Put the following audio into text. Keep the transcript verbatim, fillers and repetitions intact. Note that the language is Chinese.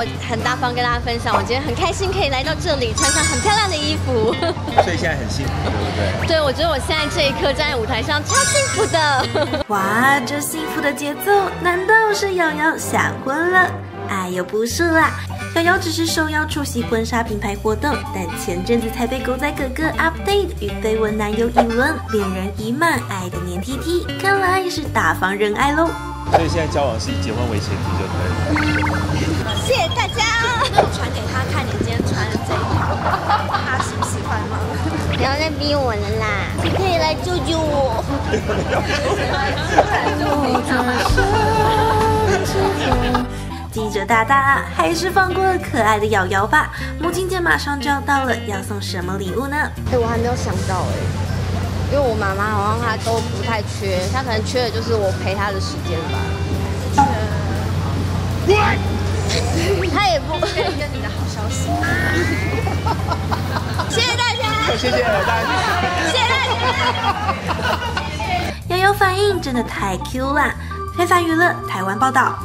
我很大方跟大家分享，我今天很开心可以来到这里，穿上很漂亮的衣服。所以现在很幸福，对不对？对，我觉得我现在这一刻站在舞台上超幸福的。哇，这幸福的节奏，难道是瑶瑶闪婚了？哎呦，不是啦，瑶瑶只是受邀出席婚纱品牌活动，但前阵子才被狗仔哥哥 update 与绯闻男友尹伦恋人已满，爱的黏 T T， 看来也是大方认爱喽。所以现在交往是以结婚为前提就可以了。 谢谢大家。那我传给他看，你今天穿的这一条，他喜不喜欢吗？不要再逼我了啦！你可以来救救我。记者大大还是放过了可爱的瑶瑶吧。母亲节马上就要到了，要送什么礼物呢？哎，我还没有想到哎，因为我妈妈好像她都不太缺，她可能缺的就是我陪她的时间吧。嗯 他也不愿意跟你的好消息。谢谢大家，谢谢大家，谢谢大家。瑶瑶反应真的太 Q 啦！非凡娱乐台湾报道。